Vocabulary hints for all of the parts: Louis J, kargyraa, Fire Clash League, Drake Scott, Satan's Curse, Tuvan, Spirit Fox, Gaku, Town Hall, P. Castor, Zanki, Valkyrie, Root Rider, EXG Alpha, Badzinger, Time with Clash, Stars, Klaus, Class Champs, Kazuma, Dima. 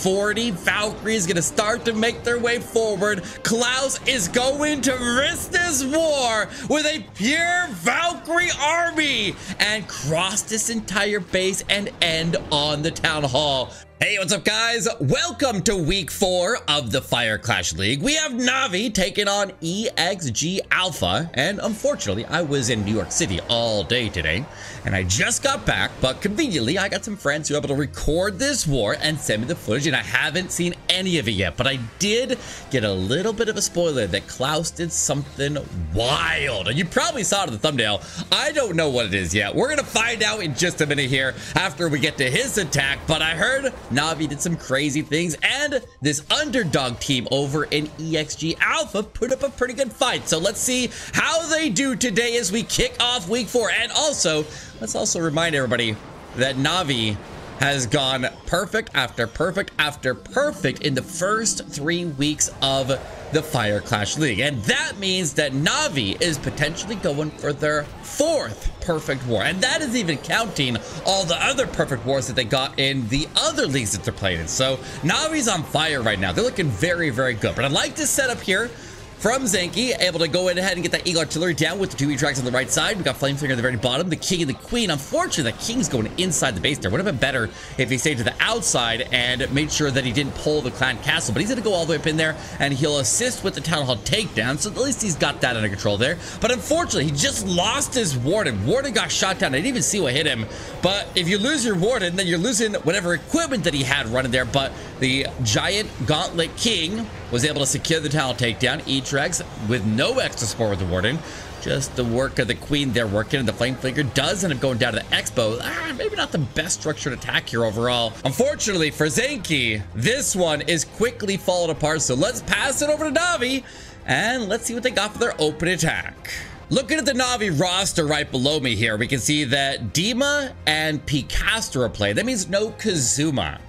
40. Valkyrie is going to start to make their way forward. Klaus is going to risk this war with a pure Valkyrie army and cross this entire base and end on the Town Hall. Hey, what's up, guys? Welcome to week 4 of the Fire Clash League. We have Na'Vi taking on EXG Alpha, and unfortunately, I was in New York City all day today, and I just got back, but conveniently, I got some friends who were able to record this war and send me the footage, and I haven't seen any of it yet, but I did get a little bit of a spoiler that Klaus did something wild, and you probably saw it in the thumbnail. I don't know what it is yet. We're gonna find out in just a minute here after we get to his attack, but I heard Na'Vi did some crazy things, and this underdog team over in EXG Alpha put up a pretty good fight. So let's see how they do today as we kick off week 4. And also, let's also remind everybody that Na'Vi has gone perfect after perfect after perfect in the first 3 weeks of the Fire Clash League. And that means that Na'Vi is potentially going for their 4th perfect war. And that is even counting all the other perfect wars that they got in the other leagues that they're playing in. So Na'Vi's on fire right now. They're looking very, very good. But I like this setup here from Zanki, able to go in ahead and get that Eagle Artillery down with the 2 E-Drags on the right side. We got Flamefinger at the very bottom, the King and the Queen. Unfortunately, the King's going inside the base there. Would have been better if he stayed to the outside and made sure that he didn't pull the Clan Castle. But he's going to go all the way up in there, and he'll assist with the Town Hall takedown. So at least he's got that under control there. But unfortunately, he just lost his Warden. Warden got shot down. I didn't even see what hit him. But if you lose your Warden, then you're losing whatever equipment that he had running there. But the Giant Gauntlet King was able to secure the Town Hall takedown. E-Drags with no extra support with the Warden. Just the work of the Queen there working, and the Flamefinger does end up going down to the Expo. Maybe not the best structured attack here overall. Unfortunately for Zanki, this one is quickly falling apart. So let's pass it over to Na'Vi, and let's see what they got for their open attack. Looking at the Na'Vi roster right below me here, we can see that Dima and P. Castor are playing. That means no Kazuma.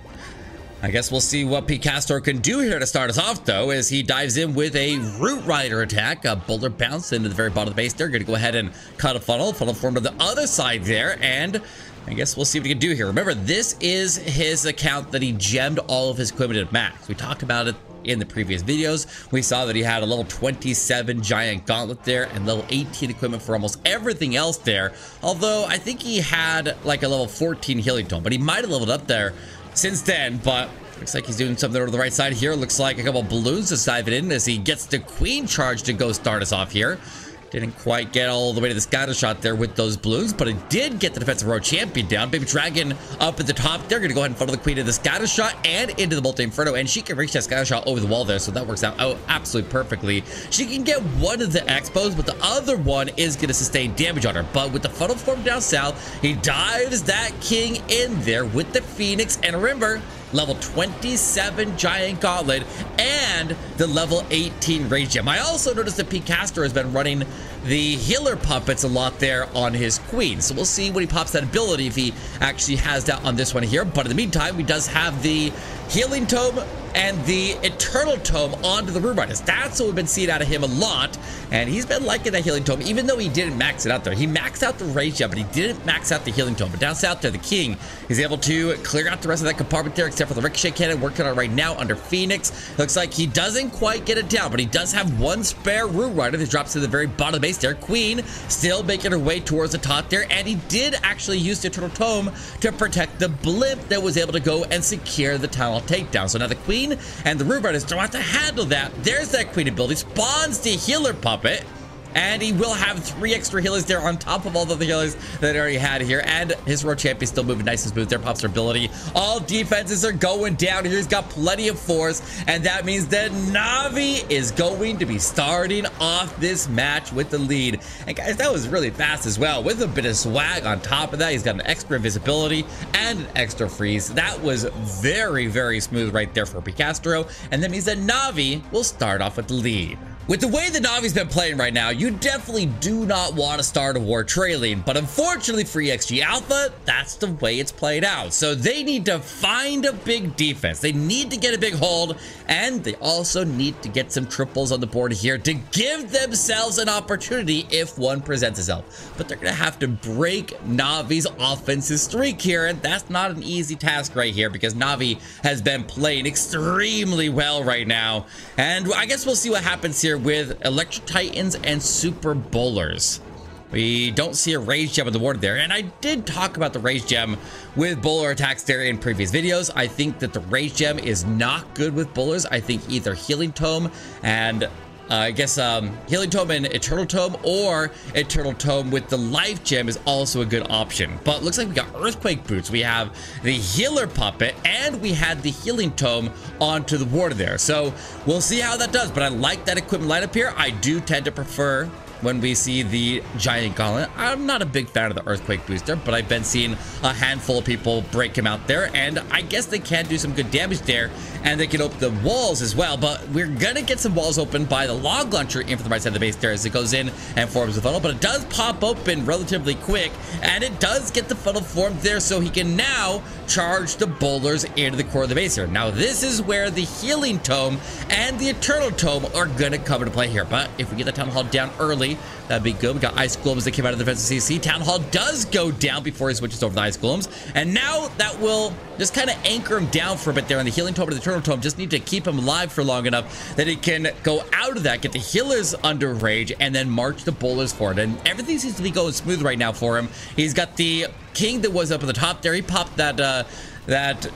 I guess we'll see what P. Castor can do here to start us off, though, as he dives in with a Root Rider attack. A boulder bounce into the very bottom of the base. They're going to go ahead and cut a funnel. Funnel formed to the other side there, and I guess we'll see what he can do here. Remember, this is his account that he gemmed all of his equipment at max. We talked about it in the previous videos. We saw that he had a level 27 Giant Gauntlet there and level 18 equipment for almost everything else there. Although, I think he had like a level 14 Healing Tome, but he might have leveled up there since then, but looks like he's doing something over to the right side here. Looks like a couple balloons to dive it in as he gets the Queen charge to go start us off here. Didn't quite get all the way to the scatter shot there with those balloons, but it did get the defensive row champion down. Baby Dragon up at the top. They're going to go ahead and funnel the Queen to the scatter shot and into the Multi Inferno, and she can reach that scatter shot over the wall there, so that works out absolutely perfectly. She can get one of the Expos, but the other one is going to sustain damage on her. But with the funnel form down south, he dives that King in there with the Phoenix, and remember, level 27 Giant Gauntlet and the level 18 Rage Gem. I also noticed that P. Castor has been running the healer puppets a lot there on his Queen, so we'll see when he pops that ability if he actually has that on this one here. But in the meantime, he does have the Healing Tome and the Eternal Tome onto the Root Riders. That's what we've been seeing out of him a lot, and he's been liking that Healing Tome, even though he didn't max it out there. He maxed out the Rage Gem, but he didn't max out the Healing Tome. But down south there, the King is able to clear out the rest of that compartment there, except for the Ricochet Cannon working on right now under Phoenix. Looks like he doesn't quite get it down, but he does have one spare Root Rider that drops to the very bottom of the base there. Queen still making her way towards the top there, and he did actually use the Eternal Tome to protect the blimp that was able to go and secure the Town Hall takedown. So now the Queen and the Root Riders don't have to handle that. There's that Queen ability, spawns the healer puppet, and he will have 3 extra healers there on top of all the other healers that he already had here. And his Road Champion's still moving nice and smooth there. Pops her ability. All defenses are going down here. He's got plenty of force, and that means that Na'Vi is going to be starting off this match with the lead. And guys, that was really fast as well, with a bit of swag on top of that. He's got an extra invisibility and an extra freeze. That was very, very smooth right there for P. Castor, and that means that Na'Vi will start off with the lead. With the way the Na'Vi's been playing right now, you definitely do not want to start a war trailing, but unfortunately for EXG Alpha, that's the way it's played out. So they need to find a big defense. They need to get a big hold, and they also need to get some triples on the board here to give themselves an opportunity if one presents itself. But they're going to have to break Na'Vi's offensive streak here, and that's not an easy task right here because Na'Vi has been playing extremely well right now. And I guess we'll see what happens here with Electric Titans and Super Bowlers. We don't see a Rage Gem on the board there, and I did talk about the Rage Gem with Bowler attacks there in previous videos. I think that the Rage Gem is not good with Bowlers. I think either Healing Tome and Healing Tome and Eternal Tome, or Eternal Tome with the Life Gem is also a good option. But looks like we got Earthquake Boots, we have the Healer Puppet, and we had the Healing Tome onto the board there. So we'll see how that does, but I like that equipment lineup here. I do tend to prefer when we see the Giant Gauntlet. I'm not a big fan of the Earthquake Booster, but I've been seeing a handful of people break him out there, and I guess they can do some good damage there, and they can open the walls as well, but we're gonna get some walls open by the Log Launcher in from the right side of the base there as it goes in and forms the funnel, but it does pop open relatively quick, and it does get the funnel formed there, so he can now charge the Bowlers into the core of the base here. Now, this is where the Healing Tome and the Eternal Tome are gonna come into play here, but if we get the Town Hall down early, that'd be good. We got Ice Golems that came out of the defensive CC. Town Hall does go down before he switches over to Ice Golems, and now that will just kind of anchor him down for a bit there. And the Healing Tome and the Eternal Tome just need to keep him alive for long enough that he can go out of that, get the Healers under Rage, and then march the Bowlers forward. And everything seems to be going smooth right now for him. He's got the King that was up at the top there. He popped that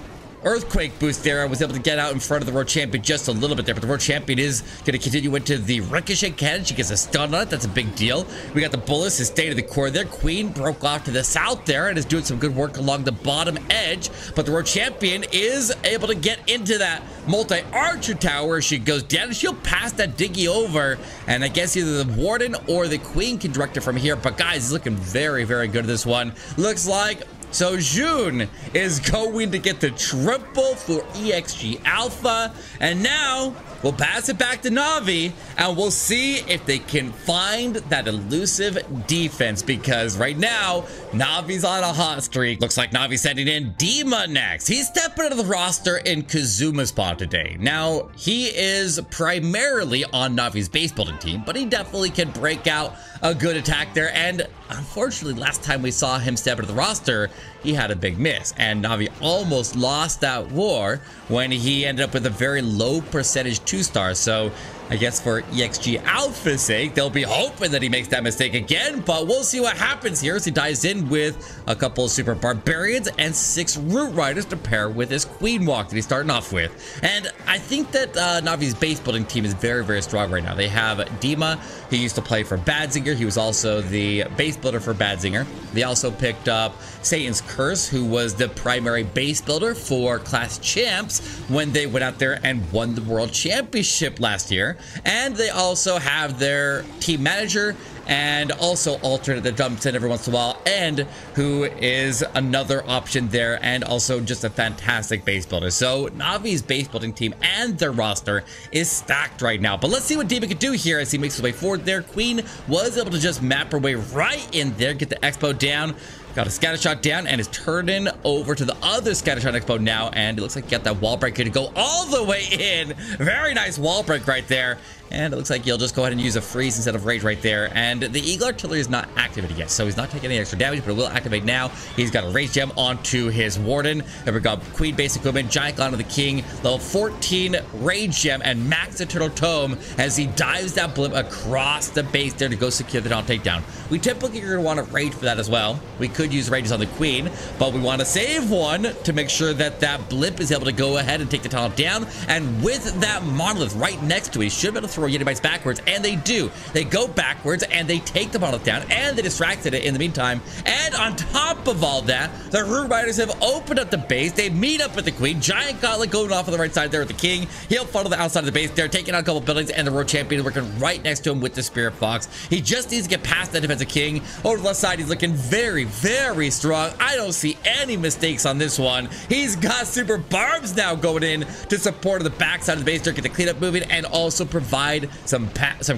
Earthquake Boost there. I was able to get out in front of the World Champion just a little bit there, but the World Champion is going to continue into the Ricochet Cannon. She gets a stun on it. That's a big deal. We got the Bullets to stay to the core there. Queen broke off to the south there and is doing some good work along the bottom edge, but the World Champion is able to get into that multi-archer tower. She goes down and she'll pass that Diggy over, and I guess either the Warden or the Queen can direct her from here, but guys, he's looking very, very good at this one. Looks like So June is going to get the triple for EXG Alpha, and now we'll pass it back to Na'Vi, and we'll see if they can find that elusive defense, because right now, Na'Vi's on a hot streak. Looks like Na'Vi's sending in Dima next. He's stepping into the roster in Kazuma's spot today. Now, he is primarily on Na'Vi's base building team, but he definitely can break out a good attack there, and unfortunately, last time we saw him step into the roster, he had a big miss, and Na'Vi almost lost that war when he ended up with a very low percentage 2-star. So I guess for EXG Alpha's sake, they'll be hoping that he makes that mistake again, but we'll see what happens here as he dives in with a couple of Super Barbarians and 6 Root Riders to pair with his Queen Walk that he's starting off with. And I think that Na'Vi's base building team is very, very strong right now. They have Dima, he used to play for Badzinger. He was also the base builder for Badzinger. They also picked up Satan's Curse, who was the primary base builder for Class Champs when they went out there and won the World Championship last year. And they also have their team manager and also alternate that dumps in every once in a while, and who is another option there, and also just a fantastic base builder. So Na'Vi's base building team and their roster is stacked right now, but let's see what Dima can do here as he makes his way forward there. Queen was able to just map her way right in there, get the Expo down. Got a scatter shot down and is turning over to the other scatter shot expo now, and it looks like you got that wall break here to go all the way in. Very nice wall break right there, and it looks like you'll just go ahead and use a freeze instead of rage right there. And the Eagle Artillery is not activated yet, so he's not taking any extra damage, but it will activate now. He's got a rage gem onto his Warden, and we got Queen base equipment, Giant Gauntlet of the King, level 14 rage gem, and max Eternal Tome as he dives that blimp across the base there to go secure the down takedown. We typically are going to want to rage for that as well. We could use rages on the Queen, but we want to save one to make sure that that blimp is able to go ahead and take the tunnel down. And with that monolith right next to it, he should be able to throw Unibites backwards, and they do. They go backwards and they take the monolith down, and they distracted it in the meantime. And on top of all that, the Root Riders have opened up the base. They meet up with the Queen. Giant Gauntlet going off on the right side there with the King. He'll funnel the outside of the base there, taking out a couple buildings, and the World Champion working right next to him with the Spirit Fox. He just needs to get past that defensive King. Over the left side, he's looking very, very very strong. I don't see any mistakes on this one. He's got super barbs now going in to support the backside of the base, get the cleanup moving, and also provide some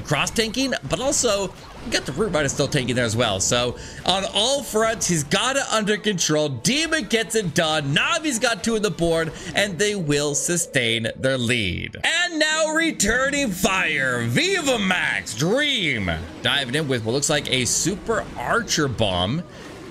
cross tanking, but also got the Root Rider still tanking there as well. So on all fronts, he's got it under control. Dima gets it done. Na'Vi's got two on the board, and they will sustain their lead. And now returning fire, Viva Max Dream diving in with what looks like a super archer bomb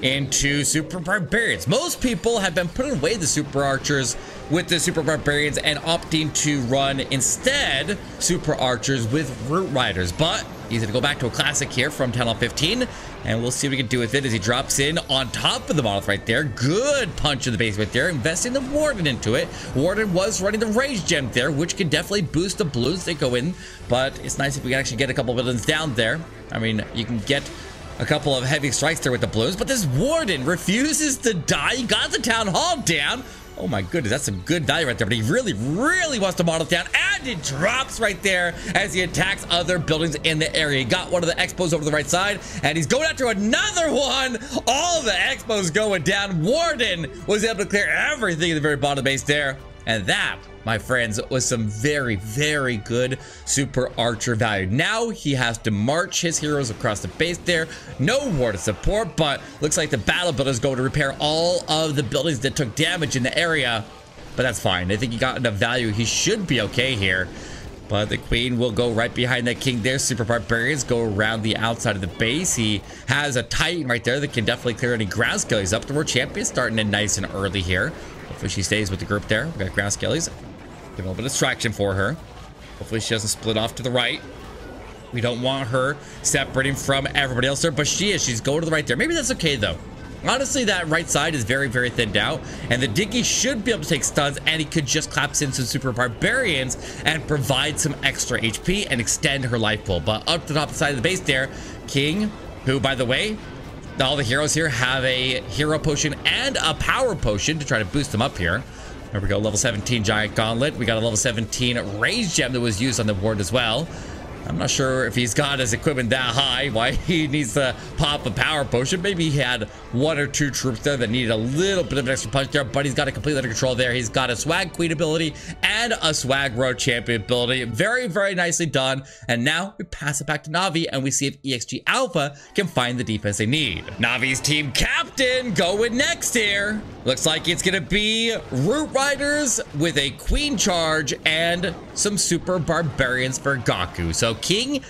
into super barbarians. Most people have been putting away the super archers with the super barbarians and opting to run instead super archers with Root Riders, but he's gonna go back to a classic here from Town Hall 15, and we'll see what we can do with it as he drops in on top of the monolith right there. Good punch in the base right there, investing the Warden into it. Warden was running the Rage Gem there, which can definitely boost the balloons that go in, but it's nice if we can actually get a couple of villains down there. I mean, you can get a couple of heavy strikes there with the balloons, but this Warden refuses to die. He got the Town Hall down. Oh my goodness, that's some good value right there, but he really, really wants to model down, and it drops right there as he attacks other buildings in the area. He got one of the expos over to the right side, and he's going after another one. All the expos going down. Warden was able to clear everything at the very bottom of the base there, and that, my friends, was some very, very good super archer value. Now he has to march his heroes across the base there. No Warden support, but looks like the battle builders go to repair all of the buildings that took damage in the area, but that's fine. I think he got enough value. He should be okay here, but the Queen will go right behind that King there. Super Barbarians go around the outside of the base. He has a Titan right there that can definitely clear any ground scale. He's up to World Champion, starting in nice and early here. Hopefully she stays with the group there. We got ground skellies. Give a little bit of traction for her. Hopefully she doesn't split off to the right. We don't want her separating from everybody else there, but she is. She's going to the right there. Maybe that's okay, though. Honestly, that right side is very, very thinned out, and the Diggy should be able to take stuns, and he could just collapse in some super barbarians and provide some extra HP and extend her life pool. But up to the top side of the base there, King, who, by the way, all the heroes here have a hero potion and a power potion to try to boost them up here. There we go, level 17 Giant Gauntlet. We got a level 17 Rage Gem that was used on the board as well. I'm not sure if he's got his equipment that high, why he needs to pop a power potion. Maybe he had one or two troops there that needed a little bit of an extra punch there, but he's got it completely under control there. He's got a Swag Queen ability and a Swag Road Champion ability. Very, very nicely done. And now we pass it back to Na'Vi, and we see if EXG Alpha can find the defense they need. Na'Vi's team captain going next here. Looks like it's gonna be Root Riders with a Queen Charge and some Super Barbarians for Gaku. So King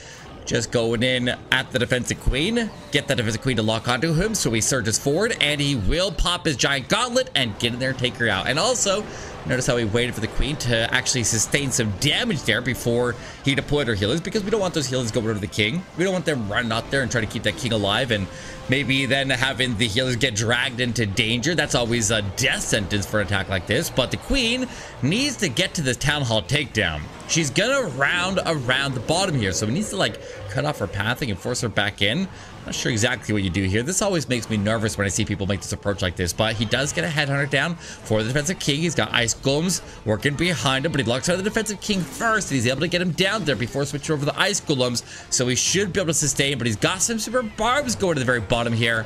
just going in at the defensive Queen, get that defensive Queen to lock onto him, so he surges forward and he will pop his Giant Gauntlet and get in there and take her out. And also notice how he waited for the Queen to actually sustain some damage there before he deployed her healers, because we don't want those healers going over to the King. We don't want them running out there and trying to keep that King alive and maybe then having the healers get dragged into danger. That's always a death sentence for an attack like this. But the Queen needs to get to this Town Hall takedown. She's gonna round around the bottom here, so he needs to like cut off her pathing and force her back in. Not sure exactly what you do here. This always makes me nervous when I see people make this approach like this, but he does get a headhunter down for the defensive King. He's got ice golems working behind him, but he locks out the defensive King first, and he's able to get him down there before switching over the ice golems, so he should be able to sustain, but he's got some super barbs going to the very bottom here.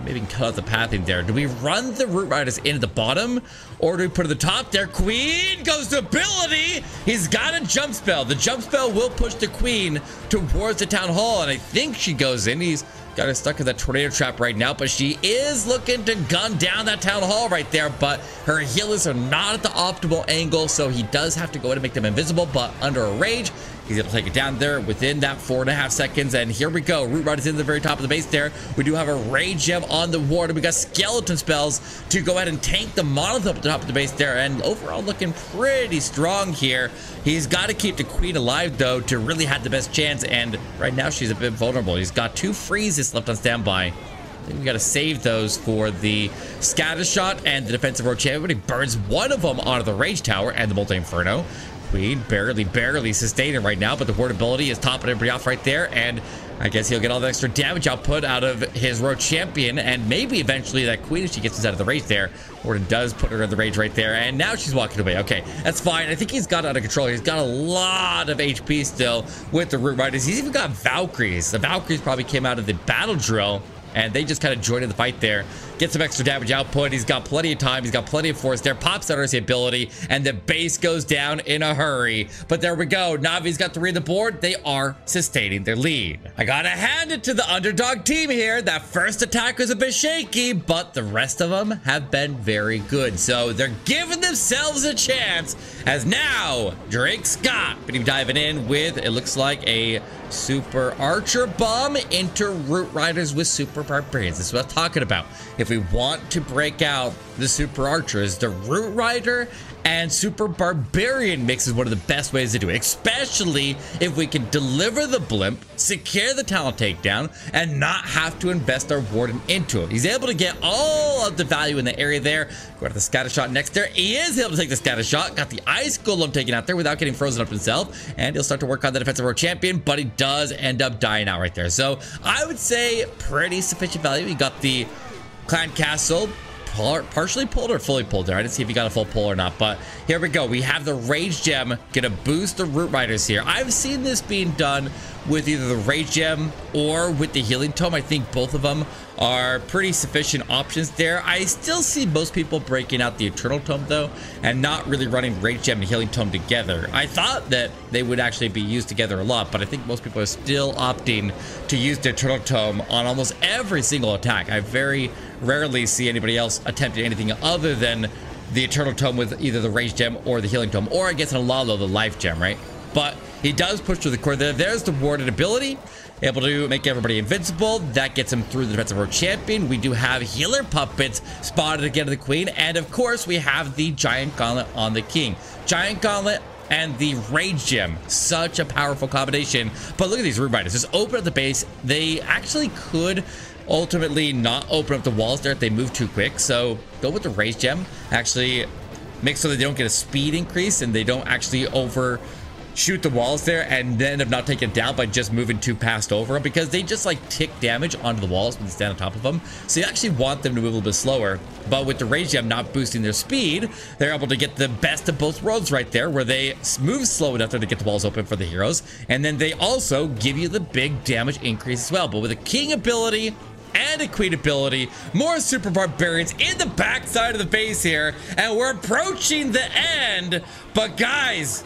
Maybe we can cut out the pathing there. Do we run the Root Riders into the bottom, or do we put it at the top there? Queen goes to ability. He's got a jump spell. The jump spell will push the Queen towards the Town Hall, and I think she goes in. He's got her stuck in that tornado trap right now, but she is looking to gun down that Town Hall right there, but her healers are not at the optimal angle, so he does have to go in and make them invisible, but under a rage, he's able to take it down there within that 4.5 seconds. And here we go. Root Rider's in the very top of the base there. We do have a Rage Gem on the Warden. We got skeleton spells to go ahead and tank the monolith up at the top of the base there. And overall looking pretty strong here. He's got to keep the Queen alive, though, to really have the best chance. And right now she's a bit vulnerable. He's got two freezes left on standby. I think we got to save those for the scatter shot and the defensive road champion. He burns one of them onto the Rage Tower and the Multi Inferno. Queen barely sustained it right now, but the ward ability is topping everybody off right there, and I guess he'll get all the extra damage output out of his road champion, and maybe eventually that Queen, if she gets inside of the rage there, Warden does put her in the rage right there, and now she's walking away. Okay, that's fine. I think he's got it under control. He's got a lot of HP still with the Root Riders. He's even got Valkyries. The Valkyries probably came out of the battle drill and they just kind of joined in the fight there. Get some extra damage output. He's got plenty of time. He's got plenty of force there. Pops out his ability, and the base goes down in a hurry. But there we go. Na'Vi's got three on the board. They are sustaining their lead. I gotta hand it to the underdog team here. That first attack was a bit shaky, but the rest of them have been very good. So they're giving themselves a chance, as now Drake Scott diving in with, it looks like, a super archer bomb into Root Riders with super barbarians. This is what I'm talking about. If we want to break out the super archers, the Root Rider and super barbarian mix is one of the best ways to do it, especially if we can deliver the blimp, secure the talent takedown, and not have to invest our warden into it. He's able to get all of the value in the area there. Go to the scatter shot next there. He is able to take the scatter shot. Got the ice golem taken out there without getting frozen up himself, and he'll start to work on the defensive world champion, but he does end up dying out right there. So I would say pretty sufficient value. He got the clan castle partially pulled or fully pulled there. I didn't see if he got a full pull or not, but here we go. We have the Rage Gem gonna boost the Root Riders here. I've seen this being done with either the Rage Gem or with the Healing Tome. I think both of them are pretty sufficient options there. I still see most people breaking out the Eternal Tome though, and not really running Rage Gem and Healing Tome together. I thought that they would actually be used together a lot, but I think most people are still opting to use the Eternal Tome on almost every single attack. I very rarely see anybody else attempting anything other than the Eternal Tome with either the Rage Gem or the Healing Tome, or I guess in Alalo, the Life Gem, right? But he does push through the core there. There's the warded ability, able to make everybody invincible. That gets him through the defensive world champion. We do have healer puppets spotted again to the queen, and of course we have the giant gauntlet on the king. Giant gauntlet and the Rage Gem, such a powerful combination. But look at these Root Riders, just open up the base. They actually could ultimately not open up the walls there if they move too quick, so go with the Rage Gem. Actually make sure that they don't get a speed increase and they don't actually overshoot the walls there and then have not taken down by just moving too past over them, because they just like tick damage onto the walls when they stand on top of them. So you actually want them to move a little bit slower, but with the Rage Gem not boosting their speed, they're able to get the best of both worlds right there, where they move slow enough there to get the walls open for the heroes, and then they also give you the big damage increase as well. But with the king ability and a queen ability, more super barbarians in the backside of the base here, and we're approaching the end. But guys,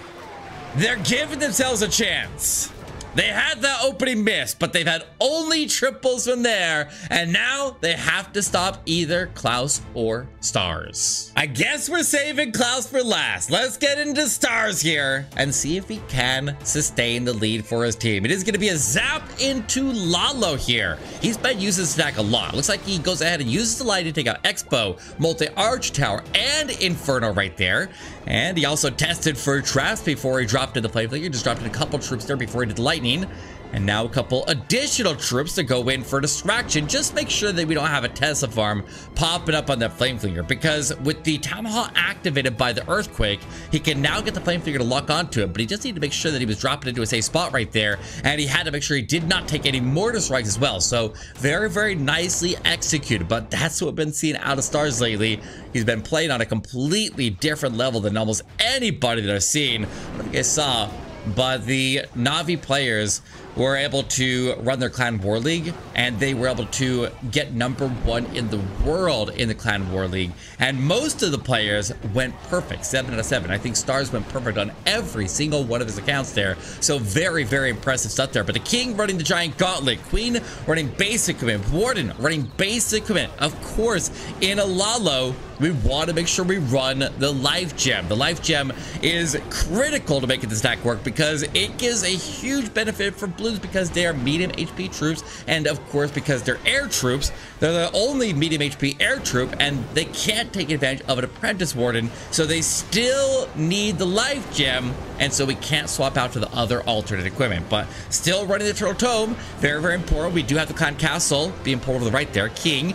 they're giving themselves a chance. They had that opening miss, but they've had only triples from there, and now they have to stop either Klaus or Stars. I guess we're saving Klaus for last. Let's get into Stars here and see if he can sustain the lead for his team. It is gonna be a zap into Lalo here. He's been using this attack a lot. Looks like he goes ahead and uses the light to take out Expo, multi-arch tower, and Inferno right there. And he also tested for traps before he dropped into the play. He just dropped in a couple troops there before he did lightning. And now a couple additional troops to go in for distraction. Just make sure that we don't have a Tesla farm popping up on that Flameflinger, because with the Town Hall activated by the Earthquake, he can now get the Flameflinger to lock onto him, but he just needed to make sure that he was dropping into a safe spot right there, and he had to make sure he did not take any mortar strikes as well. So very, very nicely executed, but that's what we've been seeing out of Stars lately. He's been playing on a completely different level than almost anybody that I've seen. I don't know if you guys saw, but the Na'Vi players were able to run their Clan War League, and they were able to get #1 in the world in the Clan War League. And most of the players went perfect, 7 out of 7. I think Stars went perfect on every single one of his accounts there. So very, very impressive stuff there. But the King running the Giant Gauntlet, Queen running basic command, Warden running basic command. Of course, in Alalo, we want to make sure we run the Life Gem. The Life Gem is critical to making this attack work, because it gives a huge benefit for Blues, because they are medium HP troops, and of course because they're air troops. They're the only medium HP air troop, and they can't take advantage of an apprentice warden, so they still need the Life Gem, and so we can't swap out to the other alternate equipment. But still running the Turtle Tome, very, very important. We do have the Clan Castle being pulled to the right there. King,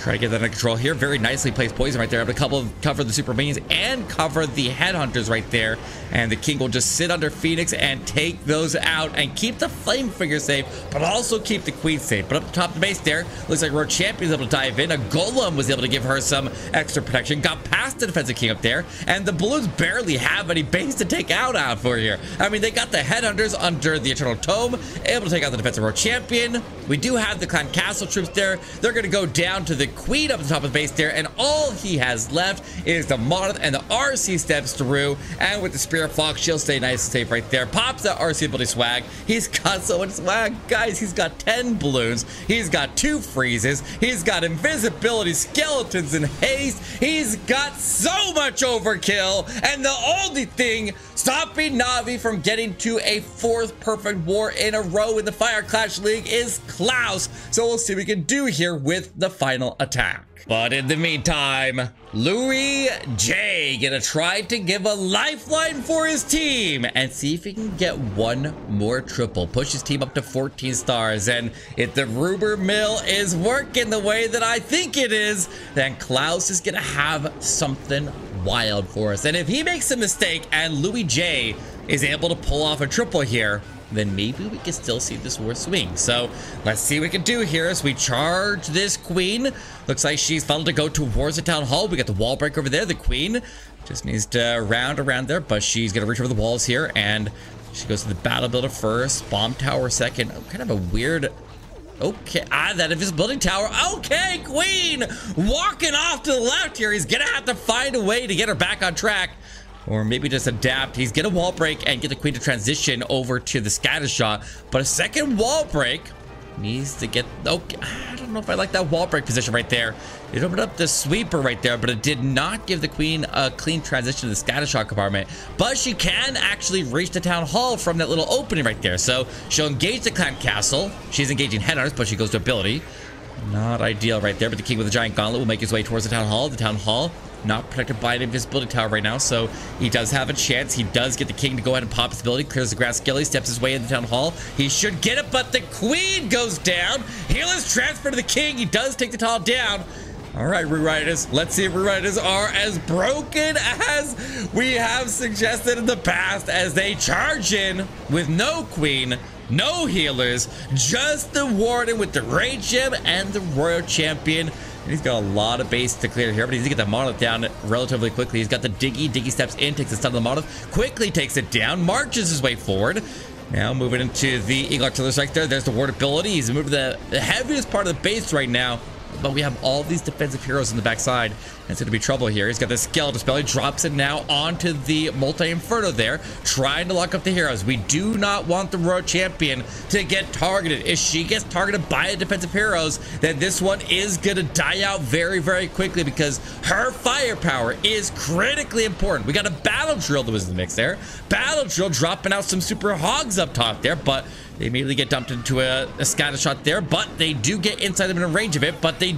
try to get that under control here. Very nicely placed poison right there. Able to cover the super minions and cover the headhunters right there. And the king will just sit under Phoenix and take those out and keep the Flameflinger safe, but also keep the queen safe. But up the top of the base there, looks like Road Champion's able to dive in. A golem was able to give her some extra protection. Got past the defensive king up there. And the Blues barely have any base to take out for here. I mean, they got the headhunters under the Eternal Tome, able to take out the defensive Road Champion. We do have the Clan Castle troops there. They're going to go down to the Queen up at the top of the base there, and all he has left is the Monolith, and the RC steps through, and with the Spirit Fox, she'll stay nice and safe right there. Pops that RC ability swag. He's got so much swag. Guys, he's got 10 balloons. He's got 2 freezes. He's got invisibility, skeletons, and haste. He's got so much overkill, and the only thing stopping Na'Vi from getting to a 4th perfect war in a row in the Fire Clash League is Klaus. So we'll see what we can do here with the final attack. But in the meantime, Louis J gonna try to give a lifeline for his team and see if he can get one more triple, push his team up to 14 stars. And if the rumor mill is working the way that I think it is, then Klaus is gonna have something wild for us. And if he makes a mistake and Louis J is able to pull off a triple here, then maybe we can still see this war swing. So let's see what we can do here as we charge this queen. Looks like she's funneled to go towards the town hall. We got the wall break over there. The queen just needs to round around there, but she's gonna reach over the walls here, and she goes to the battle builder first, bomb tower second. Oh, kind of a weird... Okay, that invisibility tower. Okay, queen walking off to the left here. He's gonna have to find a way to get her back on track, or maybe just adapt. He's gonna wall break and get the queen to transition over to the scatter shot, but a second wall break needs to get... Okay, I don't know if I like that wall break position right there. It opened up the sweeper right there, but it did not give the queen a clean transition to the scatter shot compartment. But she can actually reach the town hall from that little opening right there, so she'll engage the clan castle. She's engaging headhunters, but she goes to ability. Not ideal right there, but the king with the giant gauntlet will make his way towards the town hall. The town hall not protected by an invisibility tower right now, so he does have a chance. He does get the king to go ahead and pop his ability, clears the grass skilly, steps his way into the town hall. He should get it, but the queen goes down. Heal is transferred to the king. He does take the town hall down. All right, Root Riders, let's see if Root Riders are as broken as we have suggested in the past, as they charge in with no queen, no healers, just the warden with the raid gem and the royal champion. And he's got a lot of base to clear here, but he's gonna get the monolith down relatively quickly. He's got the diggy steps in, takes the stun of the monolith, quickly takes it down, marches his way forward. Now moving into the eagle artillery strike there. There's the ward ability. He's moved to the heaviest part of the base right now, but we have all these defensive heroes in the backside, and it's gonna be trouble here. He's got the skeleton spell. He drops it now onto the multi-inferno there, trying to lock up the heroes. We do not want the royal champion to get targeted. If she gets targeted by the defensive heroes, then this one is gonna die out very, very quickly, because her firepower is critically important. We got a battle drill that was in the mix there. Battle drill dropping out some super hogs up top there, but they immediately get dumped into a scatter shot there, but they do get inside them in a range of it, but they're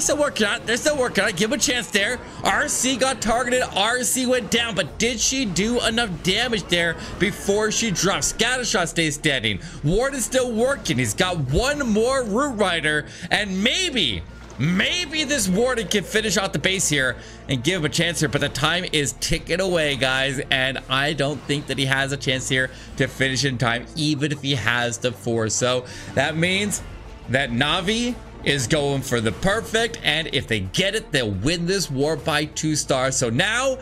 still working on it. They're still working on it. Give them a chance there. RC got targeted. RC went down, but did she do enough damage there before she dropped? Scatter shot stays standing. Ward is still working. He's got one more Root Rider, and maybe this warden can finish out the base here and give him a chance here, but the time is ticking away, guys, and I don't think that he has a chance here to finish in time, even if he has the 4. So that means that Na'Vi is going for the perfect, and if they get it, they'll win this war by 2 stars. So now,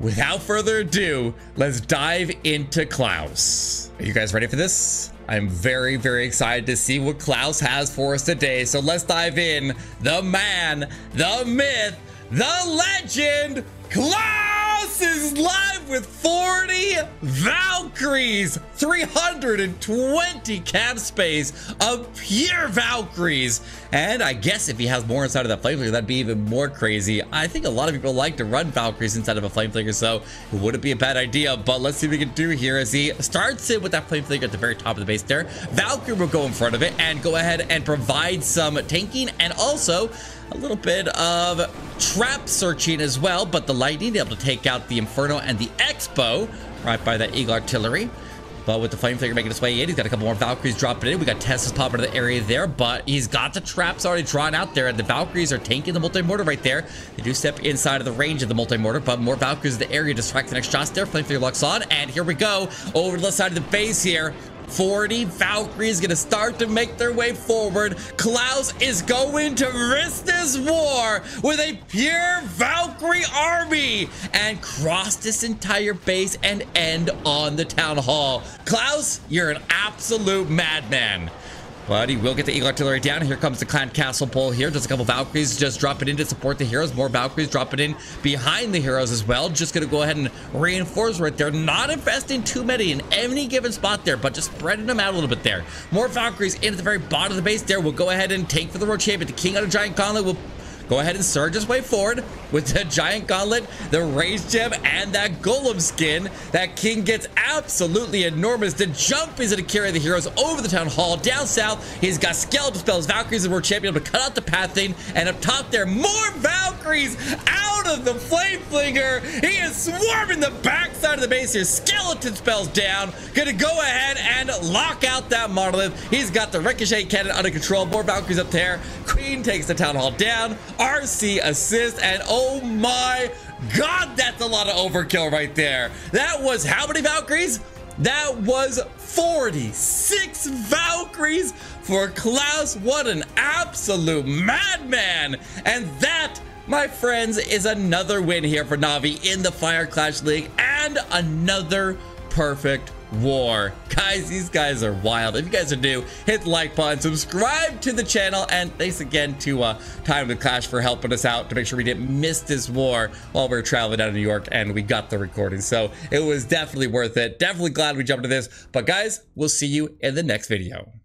without further ado, let's dive into Klaus. Are you guys ready for this? I'm very, very excited to see what Klaus has for us today. So let's dive in. The man, the myth, the legend, Klaus is live with 40 Valkyries, 320 cap space of pure Valkyries. And I guess if he has more inside of that flame flinger, that'd be even more crazy. I think a lot of people like to run Valkyries inside of a flame flinger, so it wouldn't be a bad idea. But let's see what we can do here as he starts it with that flame flinger at the very top of the base there. Valkyrie will go in front of it and go ahead and provide some tanking and also a little bit of trap searching as well. But the lightning, they're able to take out the inferno and the expo right by that eagle artillery. But with the flame flinger making its way in, he's got a couple more Valkyries dropping in. We got Tessa's popping into the area there, but he's got the traps already drawn out there, and the Valkyries are tanking the multi-mortar right there. They do step inside of the range of the multi-mortar, but more Valkyries in the area distract the next shots there. Flame flinger locks on, and here we go. Over to the side of the base here. 40 Valkyries gonna start to make their way forward. Klaus is going to risk this war with a pure Valkyrie army and cross this entire base and end on the town hall. Klaus, you're an absolute madman. But he will get the Eagle Artillery down. Here comes the Clan Castle Pole here. Just a couple Valkyries just dropping in to support the heroes. More Valkyries dropping in behind the heroes as well. Just going to go ahead and reinforce right there. Not investing too many in any given spot there, but just spreading them out a little bit there. More Valkyries in at the very bottom of the base there. We'll go ahead and take for the road champion. The King out of Giant Gauntlet will go ahead and surge his way forward with the Giant Gauntlet, the Rage Gem, and that Golem skin. That King gets absolutely enormous. The jump is going to carry the heroes over the Town Hall, down south. He's got Skeleton Spells, Valkyries, and World Champion to cut out the pathing. And up top there, more Valkyries out of the Flame Flinger. He is swarming the backside of the base here. Skeleton Spells down. Going to go ahead and lock out that Monolith. He's got the Ricochet Cannon under control. More Valkyries up there. Queen takes the Town Hall down. RC assist, and oh my god, that's a lot of overkill right there. That was how many Valkyries? That was 46 Valkyries for Klaus. What an absolute madman. And that, my friends, is another win here for Na'Vi in the Fire Clash League, and another perfect war. Guys, these guys are wild. If you guys are new, hit the like button, subscribe to the channel, and thanks again to Time with Clash for helping us out to make sure we didn't miss this war while we were traveling down to New York, and we got the recording, so it was definitely worth it. Definitely glad we jumped to this. But guys, we'll see you in the next video.